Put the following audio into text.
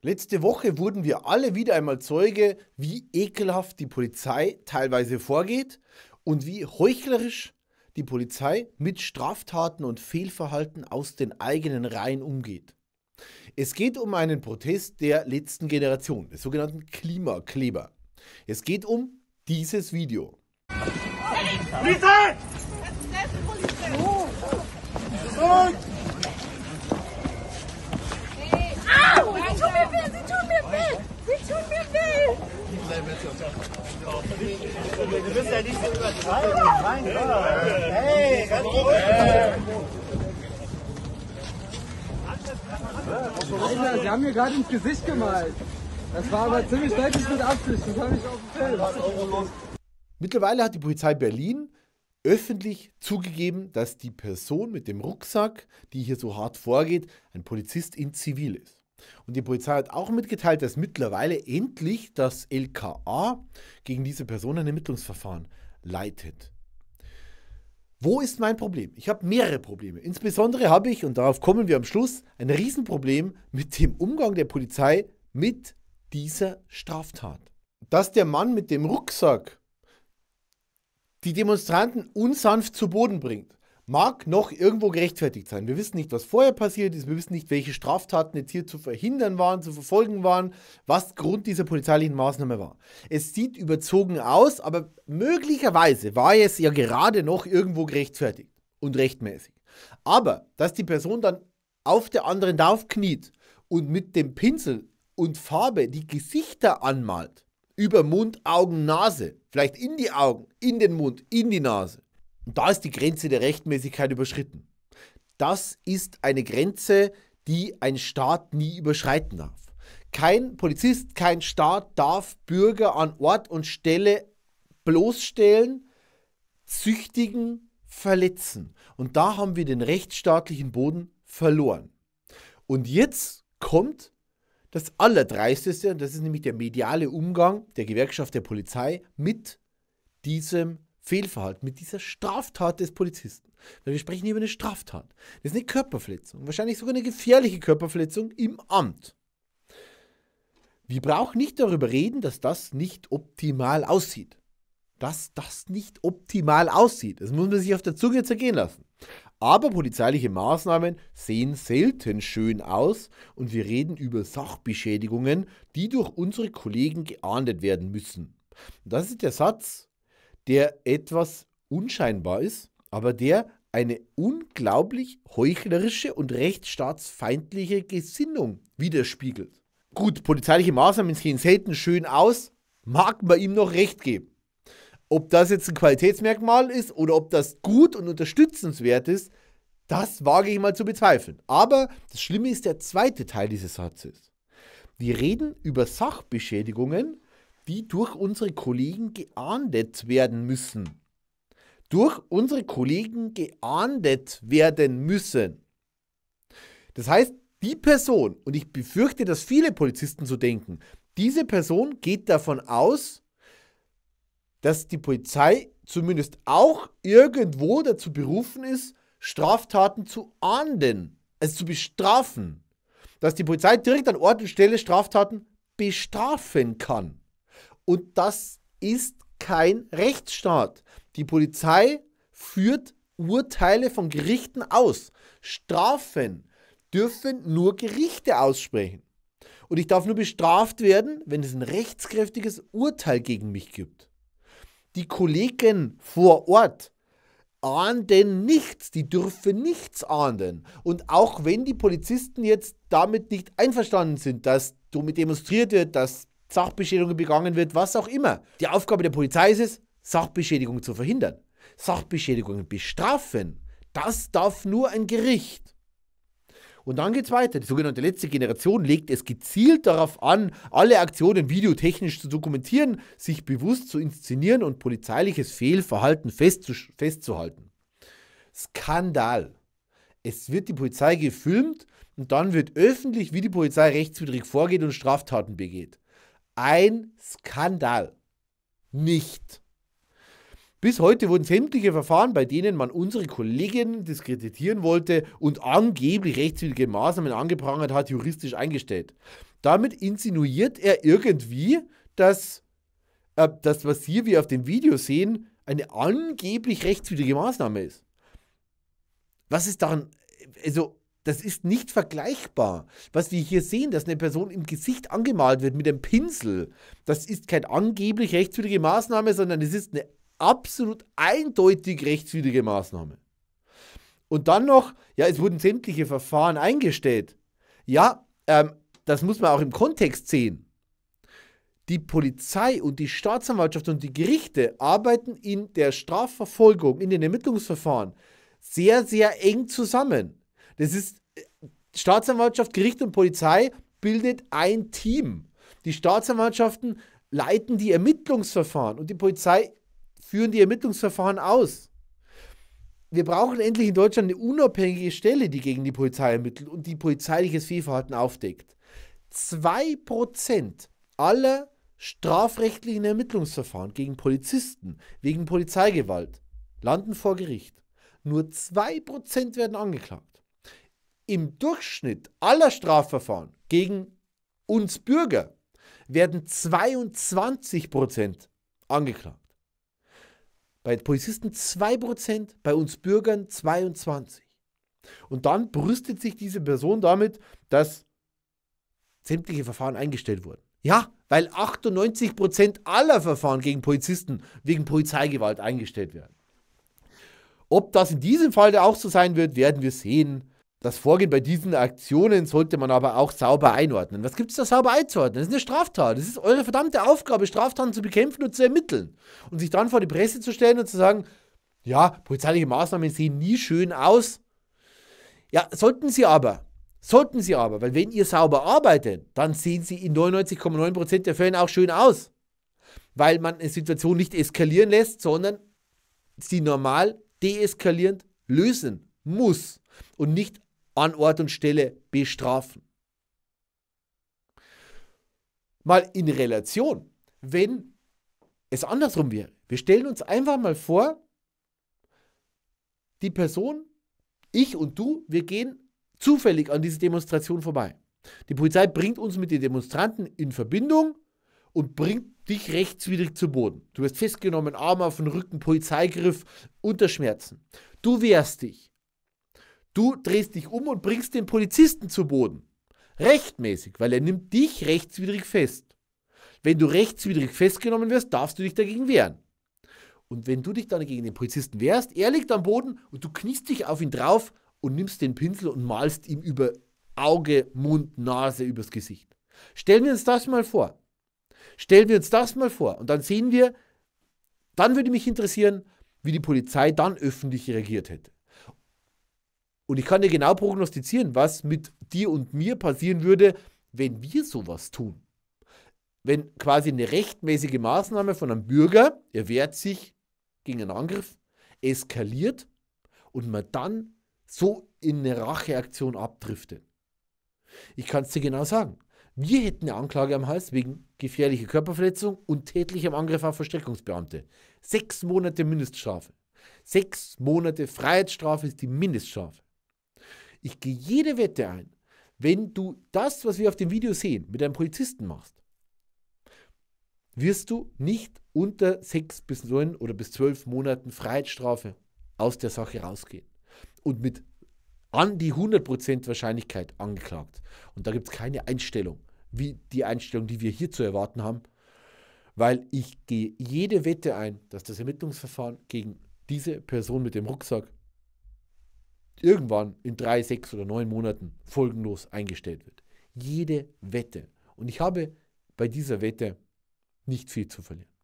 Letzte Woche wurden wir alle wieder einmal Zeuge, wie ekelhaft die Polizei teilweise vorgeht und wie heuchlerisch die Polizei mit Straftaten und Fehlverhalten aus den eigenen Reihen umgeht. Es geht um einen Protest der letzten Generation, des sogenannten Klimakleber. Es geht um dieses Video. Polizei! Du bist ja nicht so übertreiben, mein Gott. Hey, ganz ruhig. Alter, sie haben mir gerade ins Gesicht gemalt. Das war aber ziemlich deutlich mit Absicht. Das habe ich auf dem Film. Mittlerweile hat die Polizei Berlin öffentlich zugegeben, dass die Person mit dem Rucksack, die hier so hart vorgeht, ein Polizist in Zivil ist. Und die Polizei hat auch mitgeteilt, dass mittlerweile endlich das LKA gegen diese Person ein Ermittlungsverfahren leitet. Wo ist mein Problem? Ich habe mehrere Probleme. Insbesondere habe ich, und darauf kommen wir am Schluss, ein Riesenproblem mit dem Umgang der Polizei mit dieser Straftat. Dass der Mann mit dem Rucksack die Demonstranten unsanft zu Boden bringt, mag noch irgendwo gerechtfertigt sein. Wir wissen nicht, was vorher passiert ist, wir wissen nicht, welche Straftaten jetzt hier zu verhindern waren, zu verfolgen waren, was Grund dieser polizeilichen Maßnahme war. Es sieht überzogen aus, aber möglicherweise war es ja gerade noch irgendwo gerechtfertigt und rechtmäßig. Aber, dass die Person dann auf der anderen draufkniet und mit dem Pinsel und Farbe die Gesichter anmalt, über Mund, Augen, Nase, vielleicht in die Augen, in den Mund, in die Nase, und da ist die Grenze der Rechtmäßigkeit überschritten. Das ist eine Grenze, die ein Staat nie überschreiten darf. Kein Polizist, kein Staat darf Bürger an Ort und Stelle bloßstellen, züchtigen, verletzen. Und da haben wir den rechtsstaatlichen Boden verloren. Und jetzt kommt das Allerdreisteste, und das ist nämlich der mediale Umgang der Gewerkschaft der Polizei mit diesem Fehlverhalten, mit dieser Straftat des Polizisten. Weil wir sprechen hier über eine Straftat. Das ist eine Körperverletzung, wahrscheinlich sogar eine gefährliche Körperverletzung im Amt. Wir brauchen nicht darüber reden, dass das nicht optimal aussieht. Dass das nicht optimal aussieht. Das muss man sich auf der Zunge zergehen lassen. Aber polizeiliche Maßnahmen sehen selten schön aus und wir reden über Sachbeschädigungen, die durch unsere Kollegen geahndet werden müssen. Und das ist der Satz, der etwas unscheinbar ist, aber der eine unglaublich heuchlerische und rechtsstaatsfeindliche Gesinnung widerspiegelt. Gut, polizeiliche Maßnahmen sehen selten schön aus, mag man ihm noch recht geben. Ob das jetzt ein Qualitätsmerkmal ist oder ob das gut und unterstützenswert ist, das wage ich mal zu bezweifeln. Aber das Schlimme ist der zweite Teil dieses Satzes. Wir reden über Sachbeschädigungen, die durch unsere Kollegen geahndet werden müssen. Durch unsere Kollegen geahndet werden müssen. Das heißt, die Person, und ich befürchte, dass viele Polizisten so denken, diese Person geht davon aus, dass die Polizei zumindest auch irgendwo dazu berufen ist, Straftaten zu ahnden, also zu bestrafen. Dass die Polizei direkt an Ort und Stelle Straftaten bestrafen kann. Und das ist kein Rechtsstaat. Die Polizei führt Urteile von Gerichten aus. Strafen dürfen nur Gerichte aussprechen. Und ich darf nur bestraft werden, wenn es ein rechtskräftiges Urteil gegen mich gibt. Die Kollegen vor Ort ahnden nichts, die dürfen nichts ahnden. Und auch wenn die Polizisten jetzt damit nicht einverstanden sind, dass damit demonstriert wird, dass Sachbeschädigung begangen wird, was auch immer. Die Aufgabe der Polizei ist es, Sachbeschädigung zu verhindern. Sachbeschädigungen bestrafen, das darf nur ein Gericht. Und dann geht es weiter. Die sogenannte letzte Generation legt es gezielt darauf an, alle Aktionen videotechnisch zu dokumentieren, sich bewusst zu inszenieren und polizeiliches Fehlverhalten festzuhalten. Skandal. Es wird die Polizei gefilmt und dann wird öffentlich, wie die Polizei rechtswidrig vorgeht und Straftaten begeht. Ein Skandal. Nicht. Bis heute wurden sämtliche Verfahren, bei denen man unsere Kolleginnen diskreditieren wollte und angeblich rechtswidrige Maßnahmen angeprangert hat, juristisch eingestellt. Damit insinuiert er irgendwie, dass das, was hier wir auf dem Video sehen, eine angeblich rechtswidrige Maßnahme ist. Was ist daran? Also, das ist nicht vergleichbar. Was wir hier sehen, dass eine Person im Gesicht angemalt wird mit einem Pinsel, das ist keine angeblich rechtswidrige Maßnahme, sondern es ist eine absolut eindeutig rechtswidrige Maßnahme. Und dann noch, ja, es wurden sämtliche Verfahren eingestellt. Ja, das muss man auch im Kontext sehen. Die Polizei und die Staatsanwaltschaft und die Gerichte arbeiten in der Strafverfolgung, in den Ermittlungsverfahren sehr, sehr eng zusammen. Das ist Staatsanwaltschaft, Gericht und Polizei bildet ein Team. Die Staatsanwaltschaften leiten die Ermittlungsverfahren und die Polizei führen die Ermittlungsverfahren aus. Wir brauchen endlich in Deutschland eine unabhängige Stelle, die gegen die Polizei ermittelt und die polizeiliches Fehlverhalten aufdeckt. 2% aller strafrechtlichen Ermittlungsverfahren gegen Polizisten wegen Polizeigewalt landen vor Gericht. Nur 2% werden angeklagt. Im Durchschnitt aller Strafverfahren gegen uns Bürger werden 22% angeklagt. Bei Polizisten 2%, bei uns Bürgern 22%. Und dann brüstet sich diese Person damit, dass sämtliche Verfahren eingestellt wurden. Ja, weil 98% aller Verfahren gegen Polizisten wegen Polizeigewalt eingestellt werden. Ob das in diesem Fall auch so sein wird, werden wir sehen. Das Vorgehen bei diesen Aktionen sollte man aber auch sauber einordnen. Was gibt es da sauber einzuordnen? Das ist eine Straftat. Das ist eure verdammte Aufgabe, Straftaten zu bekämpfen und zu ermitteln. Und sich dann vor die Presse zu stellen und zu sagen, ja, polizeiliche Maßnahmen sehen nie schön aus. Ja, sollten sie aber. Sollten sie aber, weil wenn ihr sauber arbeitet, dann sehen sie in 99,9% der Fällen auch schön aus. Weil man eine Situation nicht eskalieren lässt, sondern sie normal deeskalierend lösen muss und nicht an Ort und Stelle bestrafen. Mal in Relation, wenn es andersrum wäre. Wir stellen uns einfach mal vor, die Person, ich und du, wir gehen zufällig an diese Demonstration vorbei. Die Polizei bringt uns mit den Demonstranten in Verbindung und bringt dich rechtswidrig zu Boden. Du wirst festgenommen, Arme auf den Rücken, Polizeigriff, unter Schmerzen. Du wehrst dich. Du drehst dich um und bringst den Polizisten zu Boden. Rechtmäßig, weil er nimmt dich rechtswidrig fest. Wenn du rechtswidrig festgenommen wirst, darfst du dich dagegen wehren. Und wenn du dich dann gegen den Polizisten wehrst, er liegt am Boden und du kniest dich auf ihn drauf und nimmst den Pinsel und malst ihm über Auge, Mund, Nase, übers Gesicht. Stellen wir uns das mal vor. Stellen wir uns das mal vor und dann sehen wir, dann würde mich interessieren, wie die Polizei dann öffentlich reagiert hätte. Und ich kann dir genau prognostizieren, was mit dir und mir passieren würde, wenn wir sowas tun. Wenn quasi eine rechtmäßige Maßnahme von einem Bürger, er wehrt sich gegen einen Angriff, eskaliert und man dann so in eine Racheaktion abdriftet. Ich kann es dir genau sagen. Wir hätten eine Anklage am Hals wegen gefährlicher Körperverletzung und tätlichem Angriff auf Verstreckungsbeamte. 6 Monate Mindeststrafe. 6 Monate Freiheitsstrafe ist die Mindeststrafe. Ich gehe jede Wette ein, wenn du das, was wir auf dem Video sehen, mit einem Polizisten machst, wirst du nicht unter 6 bis 9 oder bis 12 Monaten Freiheitsstrafe aus der Sache rausgehen und mit an die 100% Wahrscheinlichkeit angeklagt. Und da gibt es keine Einstellung, wie die Einstellung, die wir hier zu erwarten haben, weil ich gehe jede Wette ein, dass das Ermittlungsverfahren gegen diese Person mit dem Rucksack irgendwann in 3, 6 oder 9 Monaten folgenlos eingestellt wird. Jede Wette. Und ich habe bei dieser Wette nicht viel zu verlieren.